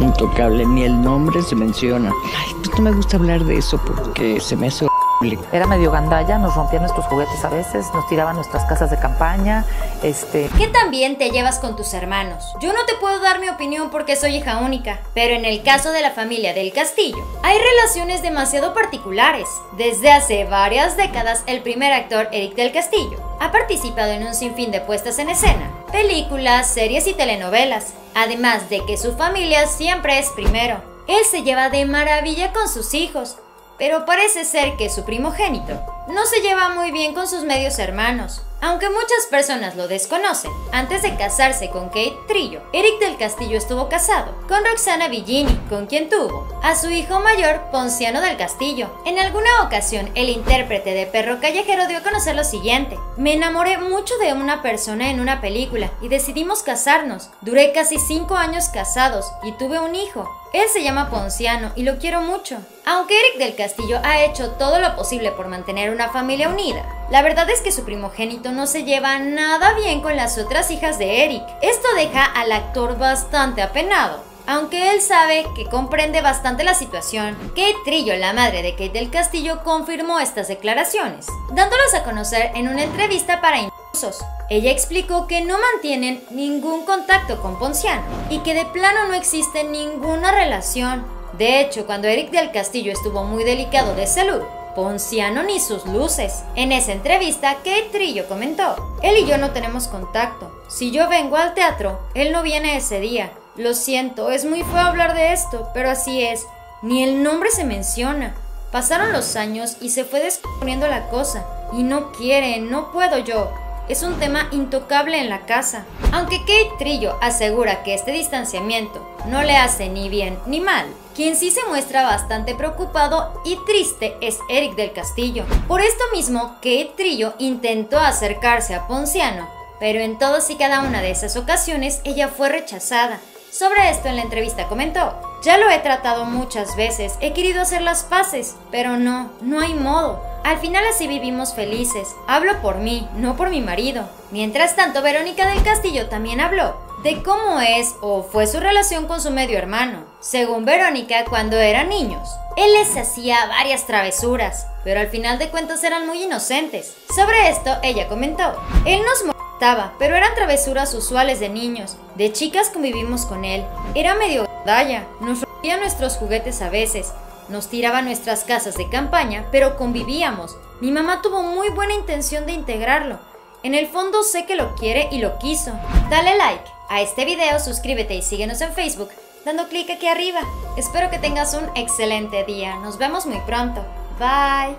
Intocable, ni el nombre se menciona. Ay, pues no me gusta hablar de eso porque se me hace horrible. Era medio gandalla, nos rompían nuestros juguetes a veces, nos tiraban nuestras casas de campaña, ¿Qué también te llevas con tus hermanos? Yo no te puedo dar mi opinión porque soy hija única, pero en el caso de la familia del Castillo, hay relaciones demasiado particulares. Desde hace varias décadas, el primer actor, Eric del Castillo, ha participado en un sinfín de puestas en escena, películas, series y telenovelas, además de que su familia siempre es primero. Él se lleva de maravilla con sus hijos, pero parece ser que su primogénito no se lleva muy bien con sus medios hermanos. Aunque muchas personas lo desconocen, antes de casarse con Kate Trillo, Eric del Castillo estuvo casado con Roxana Villini, con quien tuvo a su hijo mayor, Ponciano del Castillo. En alguna ocasión, el intérprete de Perro Callejero dio a conocer lo siguiente: me enamoré mucho de una persona en una película y decidimos casarnos. Duré casi 5 años casados y tuve un hijo. Él se llama Ponciano y lo quiero mucho. Aunque Eric del Castillo ha hecho todo lo posible por mantener una familia unida, la verdad es que su primogénito no se lleva nada bien con las otras hijas de Eric. Esto deja al actor bastante apenado, aunque él sabe que comprende bastante la situación. Kate Trillo, la madre de Kate del Castillo, confirmó estas declaraciones, dándolas a conocer en una entrevista para Intrusos. Ella explicó que no mantienen ningún contacto con Ponciano y que de plano no existe ninguna relación. De hecho, cuando Eric del Castillo estuvo muy delicado de salud, Ponciano ni sus luces. En esa entrevista, Kate Trillo comentó: él y yo no tenemos contacto. Si yo vengo al teatro, él no viene ese día. Lo siento, es muy feo hablar de esto, pero así es. Ni el nombre se menciona. Pasaron los años y se fue descubriendo la cosa. Y no quiere, no puedo yo. Es un tema intocable en la casa. Aunque Kate Trillo asegura que este distanciamiento no le hace ni bien ni mal, quien sí se muestra bastante preocupado y triste es Eric del Castillo. Por esto mismo, Kate Trillo intentó acercarse a Ponciano, pero en todas y cada una de esas ocasiones ella fue rechazada. Sobre esto en la entrevista comentó: ya lo he tratado muchas veces, he querido hacer las paces, pero no hay modo. Al final así vivimos felices. Hablo por mí, no por mi marido. Mientras tanto, Verónica del Castillo también habló de cómo es o fue su relación con su medio hermano. Según Verónica, cuando eran niños, él les hacía varias travesuras, pero al final de cuentas eran muy inocentes. Sobre esto ella comentó: él nos molestaba, pero eran travesuras usuales de niños. De chicas convivimos con él, era medio gandalla, nos rompía nuestros juguetes a veces, nos tiraba nuestras casas de campaña, pero convivíamos. Mi mamá tuvo muy buena intención de integrarlo. En el fondo sé que lo quiere y lo quiso. Dale like a este video, suscríbete y síguenos en Facebook dando clic aquí arriba. Espero que tengas un excelente día. Nos vemos muy pronto. Bye.